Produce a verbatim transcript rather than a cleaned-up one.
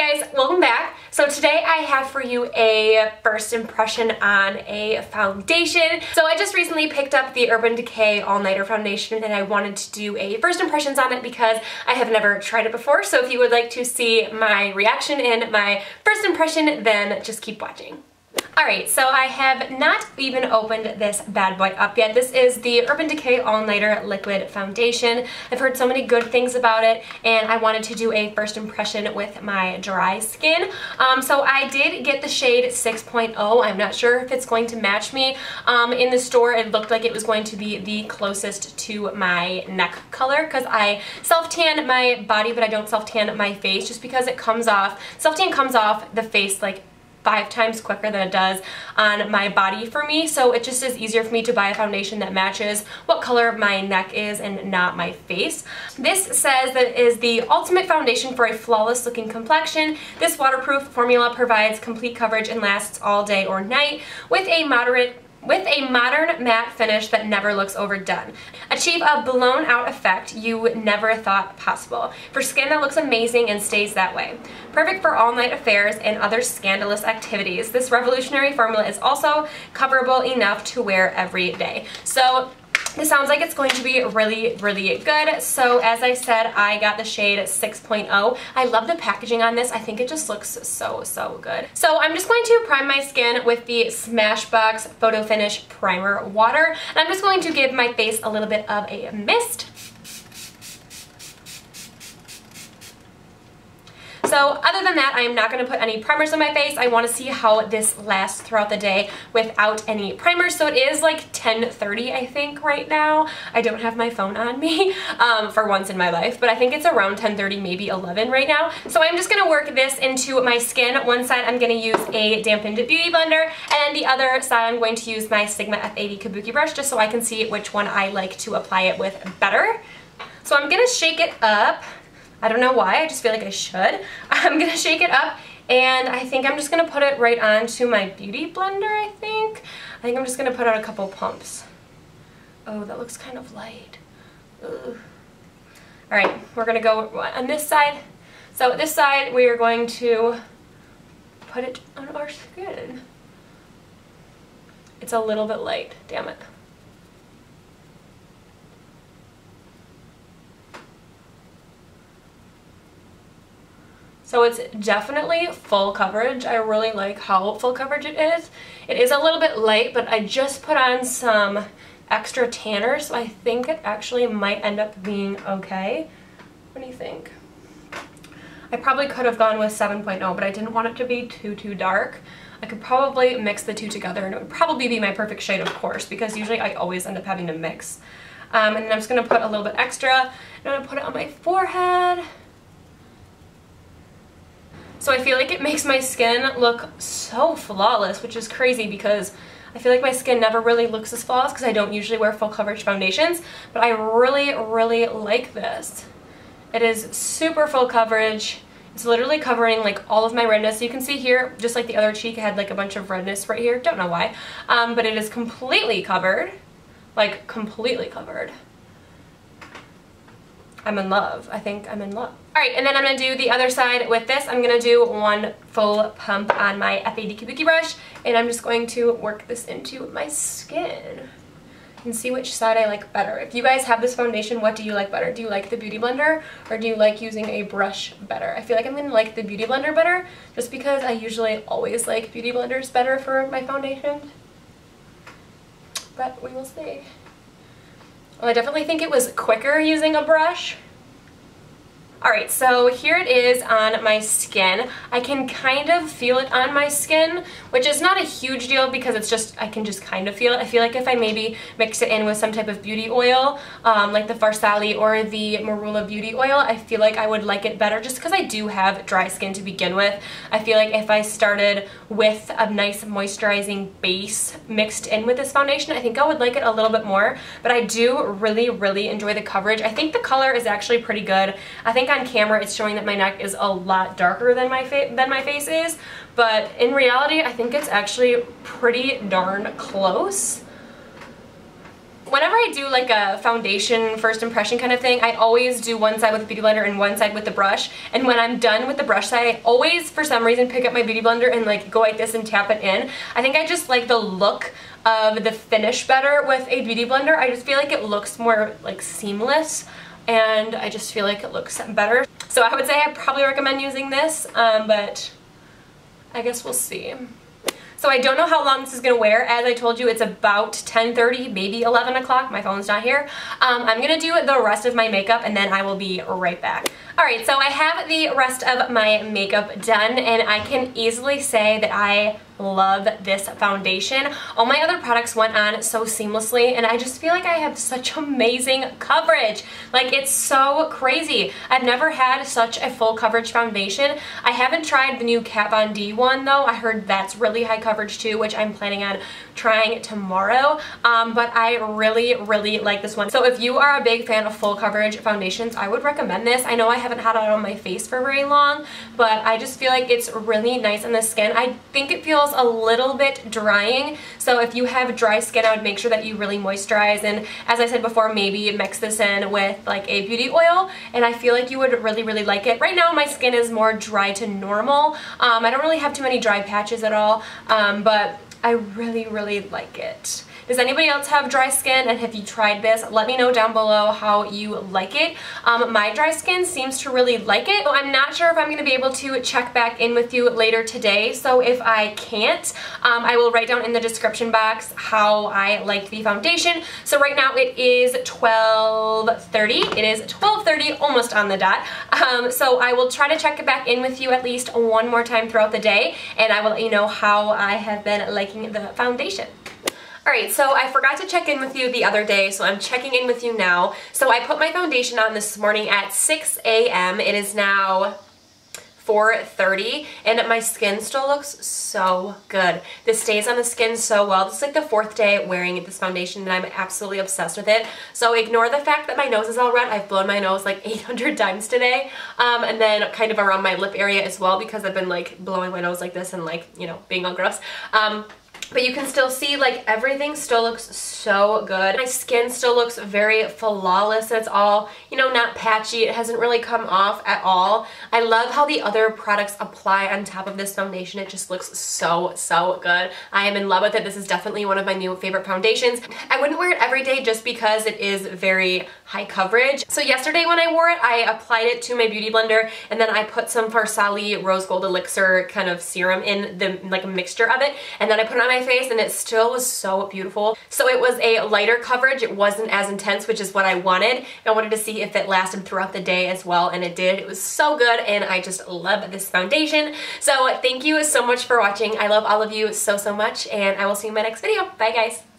Hey guys, welcome back. So today I have for you a first impression on a foundation. So I just recently picked up the Urban Decay All Nighter foundation and I wanted to do a first impressions on it because I have never tried it before. So if you would like to see my reaction and my first impression, then just keep watching. Alright, so I have not even opened this bad boy up yet. This is the Urban Decay All Nighter Liquid Foundation. I've heard so many good things about it, and I wanted to do a first impression with my dry skin. Um, so I did get the shade six point oh. I'm not sure if it's going to match me. Um, in the store, it looked like it was going to be the closest to my neck color, because I self-tan my body, but I don't self-tan my face, just because it comes off. Self-tan comes off the face, like, five times quicker than it does on my body for me, so it just is easier for me to buy a foundation that matches what color my neck is and not my face. This says that it is the ultimate foundation for a flawless looking complexion. This waterproof formula provides complete coverage and lasts all day or night with a moderate With a modern matte finish that never looks overdone. Achieve a blown out effect you never thought possible for skin that looks amazing and stays that way. Perfect for all-night affairs and other scandalous activities. This revolutionary formula is also coverable enough to wear every day. So this sounds like it's going to be really, really good. So as I said, I got the shade six point oh. I love the packaging on this. I think it just looks so, so good. So I'm just going to prime my skin with the Smashbox Photo Finish Primer Water. And I'm just going to give my face a little bit of a mist. So other than that, I am not going to put any primers on my face. I want to see how this lasts throughout the day without any primers. So it is like ten thirty, I think, right now. I don't have my phone on me um, for once in my life, but I think it's around ten thirty, maybe eleven right now. So I'm just going to work this into my skin. One side I'm going to use a dampened beauty blender, and the other side I'm going to use my Sigma F eighty Kabuki brush just so I can see which one I like to apply it with better. So I'm going to shake it up. I don't know why, I just feel like I should. I'm gonna shake it up, and I think I'm just gonna put it right onto my beauty blender, I think. I think I'm just gonna put out a couple pumps. Oh, that looks kind of light. Ugh. All right, we're gonna go on this side. So this side, we are going to put it on our skin. It's a little bit light, damn it. So it's definitely full coverage. I really like how full coverage it is. It is a little bit light, but I just put on some extra tanner, so I think it actually might end up being okay. What do you think? I probably could have gone with seven point oh, but I didn't want it to be too, too dark. I could probably mix the two together, and it would probably be my perfect shade, of course, because usually I always end up having to mix. Um, and then I'm just gonna put a little bit extra, and I'm gonna put it on my forehead. So I feel like it makes my skin look so flawless, which is crazy because I feel like my skin never really looks as flawless because I don't usually wear full coverage foundations, but I really, really like this. It is super full coverage. It's literally covering like all of my redness. You can see here, just like the other cheek, I had like a bunch of redness right here. Don't know why, um, but it is completely covered, like completely covered. I'm in love. I think I'm in love. Alright, and then I'm going to do the other side with this. I'm going to do one full pump on my F eighty Kabuki brush, and I'm just going to work this into my skin and see which side I like better. If you guys have this foundation, what do you like better? Do you like the beauty blender, or do you like using a brush better? I feel like I'm going to like the beauty blender better, just because I usually always like beauty blenders better for my foundation. But we will see. Well, I definitely think it was quicker using a brush. Alright, so here it is on my skin. I can kind of feel it on my skin, which is not a huge deal because it's just, I can just kind of feel it. I feel like if I maybe mix it in with some type of beauty oil, um, like the Farsali or the Marula Beauty Oil, I feel like I would like it better just because I do have dry skin to begin with. I feel like if I started with a nice moisturizing base mixed in with this foundation, I think I would like it a little bit more, but I do really, really enjoy the coverage. I think the color is actually pretty good. I think on camera it's showing that my neck is a lot darker than my face than my face is, but in reality I think it's actually pretty darn close. whenever I do like a foundation first impression kind of thing, I always do one side with the beauty blender and one side with the brush. And when I'm done with the brush side, I always for some reason pick up my beauty blender and like go like this and tap it in. I think I just like the look of the finish better with a beauty blender. I just feel like it looks more like seamless, and I just feel like it looks better. So I would say I probably recommend using this, um, but I guess we'll see. So I don't know how long this is going to wear. As I told you, it's about ten thirty, maybe eleven o'clock. My phone's not here. Um, I'm going to do the rest of my makeup, and then I will be right back. Alright, so I have the rest of my makeup done, and I can easily say that I love this foundation. All my other products went on so seamlessly, and I just feel like I have such amazing coverage. Like, it's so crazy. I've never had such a full coverage foundation. I haven't tried the new Kat Von D one though. I heard that's really high coverage too, which I'm planning on trying tomorrow. Um, but I really, really like this one. So if you are a big fan of full coverage foundations, I would recommend this. I know I haven't had it on my face for very long, but I just feel like it's really nice on the skin. I think it feels a little bit drying, so if you have dry skin, I would make sure that you really moisturize, and as I said before, maybe mix this in with like a beauty oil, and I feel like you would really, really like it. Right now my skin is more dry to normal. um, I don't really have too many dry patches at all, um, but I really, really like it. Does anybody else have dry skin, and have you tried this? Let me know down below how you like it. Um, my dry skin seems to really like it. So I'm not sure if I'm going to be able to check back in with you later today, so if I can't, um, I will write down in the description box how I liked the foundation. So right now it is twelve thirty. It is twelve thirty, almost on the dot. Um, so I will try to check it back in with you at least one more time throughout the day, and I will let you know how I have been liking the foundation. Alright, so I forgot to check in with you the other day, so I'm checking in with you now. So I put my foundation on this morning at six A M It is now four thirty, and my skin still looks so good. This stays on the skin so well. This is like the fourth day wearing this foundation, and I'm absolutely obsessed with it. So ignore the fact that my nose is all red. I've blown my nose like eight hundred times today, um, and then kind of around my lip area as well, because I've been like blowing my nose like this and like, you know, being all gross. Um, But you can still see, like, everything still looks so good. My skin still looks very flawless. It's all, you know, not patchy. It hasn't really come off at all. I love how the other products apply on top of this foundation. It just looks so, so good. I am in love with it. This is definitely one of my new favorite foundations. I wouldn't wear it every day just because it is very high coverage. So yesterday when I wore it, I applied it to my beauty blender, and then I put some Farsali Rose Gold Elixir kind of serum in the, like, mixture of it, and then I put it on my face, and it still was so beautiful. So it was a lighter coverage. It wasn't as intense, which is what I wanted. I wanted to see if it lasted throughout the day as well, and it did. It was so good, and I just love this foundation. So thank you so much for watching. I love all of you so, so much, and I will see you in my next video. Bye, guys.